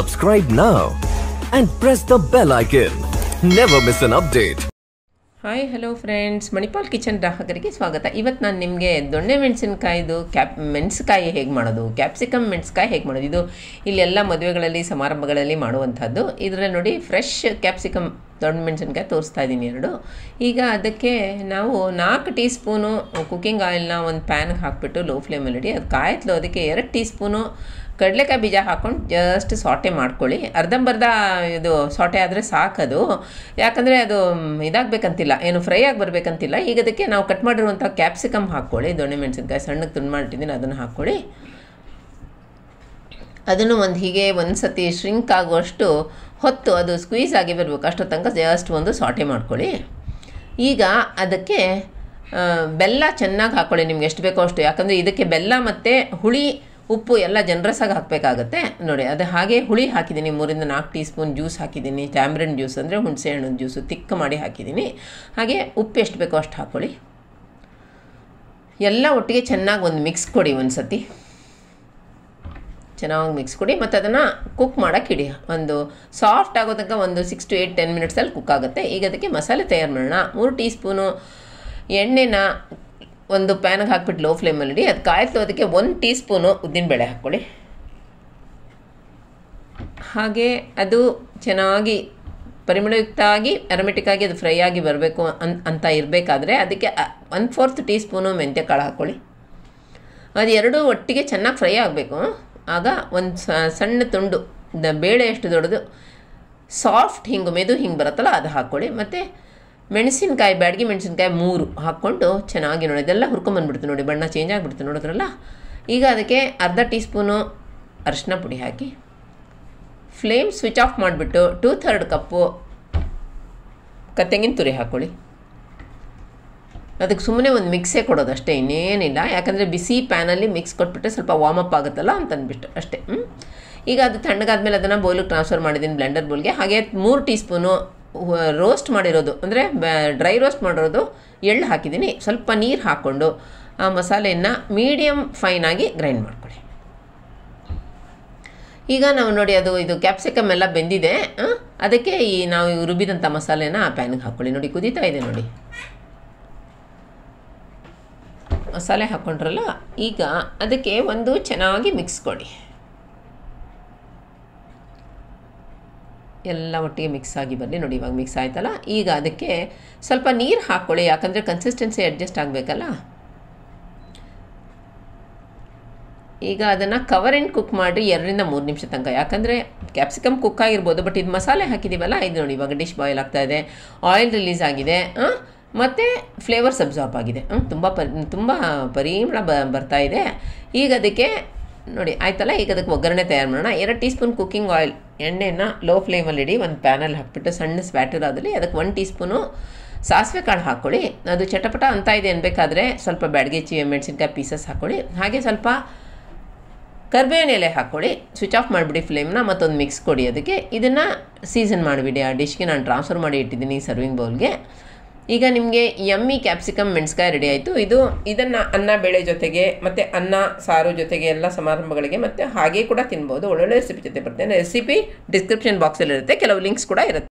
Subscribe now and press the bell icon. Never miss an update. Hi hello friends, Manipal kitchen ग्राहकरिगे स्वागत. इवत्तु नानु निमगे दोण्णे मेणसिनकायिदु ಮೆಣಸಿನಕಾಯಿ ಹೇಗೆ ಮಾಡೋದು, ಕ್ಯಾಪ್ಸಿಕಮ್ ಮೆಣಸಿನಕಾಯಿ ಹೇಗೆ ಮಾಡೋದು, ಇದು ಇಲ್ಲೆಲ್ಲ ಮದುವೆಗಳಲ್ಲಿ ಸಮಾರಂಭಗಳಲ್ಲಿ ಮಾಡುವಂತದ್ದು. ಇದರಲ್ಲಿ ನೋಡಿ ಫ್ರೆಶ್ ಕ್ಯಾಪ್ಸಿಕಮ್ ದೊಡ್ಡ ಮೆಣಸಿನಕಾಯಿ ತೋರಿಸ್ತಾ ಇದ್ದೀನಿ ಎರಡು. ಈಗ ಅದಕ್ಕೆ ನಾವು 4 ಟೀ ಸ್ಪೂನು ಕುಕ್ಕಿಂಗ್ ಆಯಿಲ್ನ ಒಂದು ಪ್ಯಾನ್ಗೆ ಹಾಕಿಬಿಟ್ಟು ಲೋ ಫ್ಲೇಮಲ್ಲಿ ಇಡಿ. ಅದು ಕಾಯ್ತಲೋ ಅದಕ್ಕೆ 2 ಟೀ ಸ್ಪೂನು ಕಡಲೆಕಾಯಿ ಬೀಜ ಹಾಕೊಂಡು ಜಸ್ಟ್ ಸಾಟೆ ಮಾಡ್ಕೊಳ್ಳಿ. ಅರ್ಧಂಬರ್ಧ ಇದು ಸಾಟೆ ಆದರೆ ಸಾಕದು, ಯಾಕಂದರೆ ಅದು ಇದಾಗಬೇಕಂತಿಲ್ಲ, ಏನು ಫ್ರೈ ಆಗಿ ಬರಬೇಕಂತಿಲ್ಲ. ಈಗ ಅದಕ್ಕೆ ನಾವು ಕಟ್ ಮಾಡಿರುವಂಥ ಕ್ಯಾಪ್ಸಿಕಮ್ ಹಾಕ್ಕೊಳ್ಳಿ, ದೊಣ್ಣೆ ಮೆಣಸಿನಕಾಯಿ ಸಣ್ಣಗೆ ತುಂಡು ಮಾಡಿಟ್ಟಿದ್ದೀನಿ ಅದನ್ನು ಹಾಕ್ಕೊಳ್ಳಿ. ಅದನ್ನು ಒಂದು ಹೀಗೆ ಒಂದು ಸತಿ ಶ್ರಿಂಕ್ ಆಗುವಷ್ಟು ಹೊತ್ತು ಅದು ಸ್ಕ್ವೀಸ್ ಆಗಿ ಬರಬೇಕು, ಅಷ್ಟೋ ತನಕ ಜಸ್ಟ್ ಒಂದು ಸಾಟೆ ಮಾಡ್ಕೊಳ್ಳಿ. ಈಗ ಅದಕ್ಕೆ ಬೆಲ್ಲ ಚೆನ್ನಾಗಿ ಹಾಕ್ಕೊಳ್ಳಿ, ನಿಮ್ಗೆ ಎಷ್ಟು ಬೇಕೋ ಅಷ್ಟು. ಯಾಕಂದರೆ ಇದಕ್ಕೆ ಬೆಲ್ಲ ಮತ್ತು ಹುಳಿ ಉಪ್ಪು ಎಲ್ಲ ಜನರಸಾಗಿ ಹಾಕಬೇಕಾಗತ್ತೆ. ನೋಡಿ ಅದು ಹಾಗೆ ಹುಳಿ ಹಾಕಿದ್ದೀನಿ, 3 ಇಂದ 4 ಟೀ ಸ್ಪೂನ್ ಜ್ಯೂಸ್ ಹಾಕಿದ್ದೀನಿ. ಟ್ಯಾಮ್ರಿನ್ ಜ್ಯೂಸ್ ಅಂದರೆ ಹುಣಸೆ ಹಣ್ಣು ಜ್ಯೂಸು ತಿಕ್ಕ ಮಾಡಿ ಹಾಕಿದ್ದೀನಿ. ಹಾಗೆ ಉಪ್ಪು ಎಷ್ಟು ಬೇಕೋ ಅಷ್ಟು ಹಾಕ್ಕೊಳ್ಳಿ. ಎಲ್ಲ ಒಟ್ಟಿಗೆ ಚೆನ್ನಾಗಿ ಒಂದು ಮಿಕ್ಸ್ ಕೊಡಿ, ಒಂದು ಸತಿ ಚೆನ್ನಾಗಿ ಮಿಕ್ಸ್ ಕೊಡಿ. ಮತ್ತು ಅದನ್ನು ಕುಕ್ ಮಾಡೋಕೆ ಇಡಿ, ಒಂದು ಸಾಫ್ಟ್ ಆಗೋ ತನಕ ಒಂದು 6 to 8-10 ಮಿನಿಟ್ಸಲ್ಲಿ ಕುಕ್ ಆಗುತ್ತೆ. ಈಗ ಅದಕ್ಕೆ ಮಸಾಲೆ ತಯಾರು ಮಾಡೋಣ. 3 ಟೀ ಸ್ಪೂನು ಎಣ್ಣೆನ ಒಂದು ಪ್ಯಾನ್ಗೆ ಹಾಕಿಬಿಟ್ಟು ಲೋ ಫ್ಲೇಮಲ್ಲಿ ಇಡಿ. ಅದು ಕಾಯ್ತು ಅದಕ್ಕೆ 1 ಟೀ ಸ್ಪೂನು ಉದ್ದಿನಬೇಳೆ ಹಾಕ್ಕೊಳ್ಳಿ. ಹಾಗೆ ಅದು ಚೆನ್ನಾಗಿ ಪರಿಮಳಯುಕ್ತ ಆಗಿ ಅರಮೆಟಿಕ್ ಆಗಿ ಅದು ಫ್ರೈ ಆಗಿ ಬರಬೇಕು ಅಂತ ಇರಬೇಕಾದ್ರೆ ಅದಕ್ಕೆ 1/4 ಟೀ ಸ್ಪೂನು ಮೆಂತ್ಯ ಕಾಳು ಹಾಕ್ಕೊಳ್ಳಿ. ಅದು ಎರಡೂ ಒಟ್ಟಿಗೆ ಚೆನ್ನಾಗಿ ಫ್ರೈ ಆಗಬೇಕು. ಆಗ ಒಂದು ಸಣ್ಣ ತುಂಡು ಬೇಳೆ ಎಷ್ಟು ದೊಡ್ಡದು ಸಾಫ್ಟ್ ಹಿಂಗೆ ಮೆದು ಹಿಂಗೆ ಬರುತ್ತಲ್ಲ ಅದು ಹಾಕ್ಕೊಳ್ಳಿ. ಮತ್ತು ಮೆಣಸಿನಕಾಯಿ ಬ್ಯಾಡಗಿ ಮೆಣಸಿನಕಾಯಿ 3 ಹಾಕ್ಕೊಂಡು ಚೆನ್ನಾಗಿ ನೋಡಿ ಇದೆಲ್ಲ ಹುರ್ಕೊಂಬಂದ್ಬಿಡ್ತು, ನೋಡಿ ಬಣ್ಣ ಚೇಂಜ್ ಆಗಿಬಿಡ್ತು ನೋಡಿದ್ರಲ್ಲ. ಈಗ ಅದಕ್ಕೆ 1/2 ಟೀ ಸ್ಪೂನು ಅರಿಶಿನ ಪುಡಿ ಹಾಕಿ ಫ್ಲೇಮ್ ಸ್ವಿಚ್ ಆಫ್ ಮಾಡಿಬಿಟ್ಟು 2/3 ಕಪ್ಪು ತೆಂಗಿನ ತುರಿ ಹಾಕ್ಕೊಳ್ಳಿ. ಅದಕ್ಕೆ ಸುಮ್ಮನೆ ಒಂದು ಮಿಕ್ಸೇ ಕೊಡೋದು ಅಷ್ಟೇ, ಇನ್ನೇನಿಲ್ಲ. ಯಾಕಂದರೆ ಬಿಸಿ ಪ್ಯಾನಲ್ಲಿ ಮಿಕ್ಸ್ ಕೊಟ್ಬಿಟ್ರೆ ಸ್ವಲ್ಪ ವಾಮಪ್ ಆಗುತ್ತಲ್ಲ ಅಂತ ಅಂದ್ಬಿಟ್ಟು ಅಷ್ಟೇ. ಈಗ ಅದು ತಣ್ಣಗಾದ್ಮೇಲೆ ಅದನ್ನು ಬೌಲಿಗೆ ಟ್ರಾನ್ಸ್ಫರ್ ಮಾಡಿದ್ದೀನಿ, ಬ್ಲೆಂಡರ್ ಬೌಲ್ಗೆ. ಹಾಗೆ 3 ಟೀ ಸ್ಪೂನು ರೋಸ್ಟ್ ಮಾಡಿರೋದು ಅಂದರೆ ಡ್ರೈ ರೋಸ್ಟ್ ಮಾಡಿರೋದು ಎಳ್ಳು ಹಾಕಿದ್ದೀನಿ. ಸ್ವಲ್ಪ ನೀರು ಹಾಕ್ಕೊಂಡು ಆ ಮಸಾಲೆಯನ್ನು ಮೀಡಿಯಮ್ ಫೈನಾಗಿ ಗ್ರೈಂಡ್ ಮಾಡ್ಕೊಳ್ಳಿ. ಈಗ ನಾವು ನೋಡಿ ಅದು ಇದು ಕ್ಯಾಪ್ಸಿಕಮ್ ಎಲ್ಲ ಬೆಂದಿದೆ. ಅದಕ್ಕೆ ಈ ನಾವು ರುಬ್ಬಿದಂಥ ಮಸಾಲೆನ ಆ ಪ್ಯಾನ್ಗೆ ಹಾಕ್ಕೊಳ್ಳಿ. ನೋಡಿ ಕುದೀತಾ ಇದೆ ನೋಡಿ ಮಸಾಲೆ ಹಾಕ್ಕೊಂಡ್ರಲ್ಲ. ಈಗ ಅದಕ್ಕೆ ಒಂದು ಚೆನ್ನಾಗಿ ಮಿಕ್ಸ್ ಕೊಡಿ, ಎಲ್ಲ ಒಟ್ಟಿಗೆ ಮಿಕ್ಸ್ ಆಗಿ ಬರಲಿ. ನೋಡಿ ಇವಾಗ ಮಿಕ್ಸ್ ಆಯ್ತಲ್ಲ. ಈಗ ಅದಕ್ಕೆ ಸ್ವಲ್ಪ ನೀರು ಹಾಕ್ಕೊಳ್ಳಿ, ಯಾಕಂದರೆ ಕನ್ಸಿಸ್ಟೆನ್ಸಿ ಅಡ್ಜಸ್ಟ್ ಆಗಬೇಕಲ್ಲ. ಈಗ ಅದನ್ನು ಕವರ್ ಆ್ಯಂಡ್ ಕುಕ್ ಮಾಡಿ 2 ನಿಂದ 3 ನಿಮಿಷ ತನಕ. ಯಾಕಂದರೆ ಕ್ಯಾಪ್ಸಿಕಮ್ ಕುಕ್ ಆಗಿರ್ಬೋದು, ಬಟ್ ಇದು ಮಸಾಲೆ ಹಾಕಿದ್ದೀವಲ್ಲ ಇದು ನೋಡಿ ಇವಾಗ ಡಿಶ್ ಬಾಯ್ಲ್ ಆಗ್ತಾಯಿದೆ, ಆಯಿಲ್ ರಿಲೀಸ್ ಆಗಿದೆ, ಮತ್ತು ಫ್ಲೇವರ್ಸ್ ಅಬ್ಸಾರ್ಬ್ ಆಗಿದೆ. ತುಂಬ ಪರಿಮಳ ಬರ್ತಾಯಿದೆ. ಈಗ ಅದಕ್ಕೆ ನೋಡಿ ಆಯ್ತಲ್ಲ. ಈಗ ಅದಕ್ಕೆ ಒಗ್ಗರಣೆ ತಯಾರು ಮಾಡೋಣ. 2 ಟೀ ಸ್ಪೂನ್ ಕುಕ್ಕಿಂಗ್ ಆಯಿಲ್ ಎಣ್ಣೆಯನ್ನು ಲೋ ಫ್ಲೇಮಲ್ಲಿ ಇಡಿ, ಒಂದು ಪ್ಯಾನಲ್ಲಿ ಹಾಕಿಬಿಟ್ಟು ಸಣ್ಣ ಸ್ವ್ಯಾಟರ್ ಆದಲ್ಲಿ ಅದಕ್ಕೆ 1 ಟೀ ಸ್ಪೂನು ಸಾಸಿವೆ ಕಾಳು ಹಾಕ್ಕೊಳ್ಳಿ. ಅದು ಚಟಪಟ ಅಂತ ಇದೆ ಅನ್ಬೇಕಾದ್ರೆ ಸ್ವಲ್ಪ ಬ್ಯಾಡಗಿ ಮೆಣಸಿನಕಾಯಿ ಪೀಸಸ್ ಹಾಕ್ಕೊಳ್ಳಿ. ಹಾಗೆ ಸ್ವಲ್ಪ ಕರ್ಬೇವಿನ ಎಲೆ ಹಾಕ್ಕೊಳ್ಳಿ. ಸ್ವಿಚ್ ಆಫ್ ಮಾಡಿಬಿಡಿ ಫ್ಲೇಮ್ನ, ಮತ್ತೊಂದು ಮಿಕ್ಸ್ ಕೊಡಿ. ಅದಕ್ಕೆ ಇದನ್ನು ಸೀಸನ್ ಮಾಡಿಬಿಡಿ. ಆ ಡಿಶ್ಗೆ ನಾನು ಟ್ರಾನ್ಸ್ಫರ್ ಮಾಡಿ ಇಟ್ಟಿದ್ದೀನಿ ಸರ್ವಿಂಗ್ ಬೌಲ್ಗೆ. ಈಗ ನಿಮಗೆ ಯಮ್ಮಿ ಕ್ಯಾಪ್ಸಿಕಮ್ ಮೆಣಸಿನಕಾಯಿ ರೆಡಿ ಆಯಿತು. ಇದನ್ನು ಅನ್ನ ಬೇಳೆ ಜೊತೆಗೆ ಮತ್ತು ಅನ್ನ ಸಾರು ಜೊತೆಗೆ ಎಲ್ಲ ಸಮಾರಂಭಗಳಿಗೆ ಮತ್ತು ಹಾಗೆ ಕೂಡ ತಿನ್ಬೋದು. ಒಳ್ಳೊಳ್ಳೆ ರೆಸಿಪಿ ಜೊತೆ ಬರ್ತೇನೆ. ರೆಸಿಪಿ ಡಿಸ್ಕ್ರಿಪ್ಷನ್ ಬಾಕ್ಸಲ್ಲಿರುತ್ತೆ, ಕೆಲವು ಲಿಂಕ್ಸ್ ಕೂಡ ಇರುತ್ತೆ.